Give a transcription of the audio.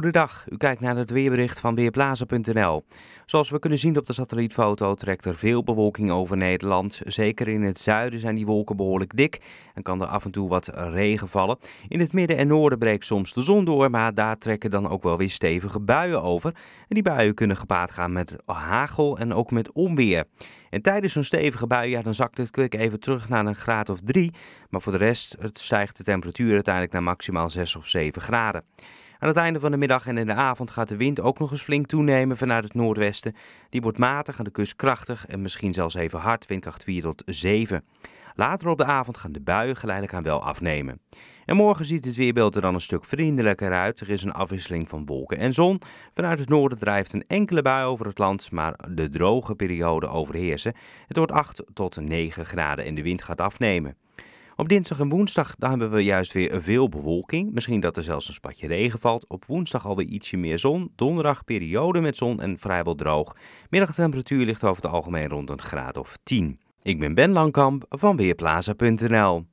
Goedendag, u kijkt naar het weerbericht van Weerplaza.nl. Zoals we kunnen zien op de satellietfoto trekt er veel bewolking over Nederland. Zeker in het zuiden zijn die wolken behoorlijk dik en kan er af en toe wat regen vallen. In het midden en noorden breekt soms de zon door, maar daar trekken dan ook wel weer stevige buien over. En die buien kunnen gepaard gaan met hagel en ook met onweer. En tijdens zo'n stevige bui, dan zakt het kwik even terug naar een graad of 3. Maar voor de rest stijgt de temperatuur uiteindelijk naar maximaal 6 of 7 graden. Aan het einde van de middag en in de avond gaat de wind ook nog eens flink toenemen vanuit het noordwesten. Die wordt matig, aan de kust krachtig en misschien zelfs even hard, windkracht 4 tot 7. Later op de avond gaan de buien geleidelijk aan wel afnemen. En morgen ziet het weerbeeld er dan een stuk vriendelijker uit. Er is een afwisseling van wolken en zon. Vanuit het noorden drijft een enkele bui over het land, maar de droge perioden overheersen. Het wordt 8 tot 9 graden en de wind gaat afnemen. Op dinsdag en woensdag hebben we juist weer veel bewolking. Misschien dat er zelfs een spatje regen valt. Op woensdag alweer ietsje meer zon. Donderdag periode met zon en vrijwel droog. Middagtemperatuur ligt over het algemeen rond een graad of 10. Ik ben Ben Lankamp van Weerplaza.nl.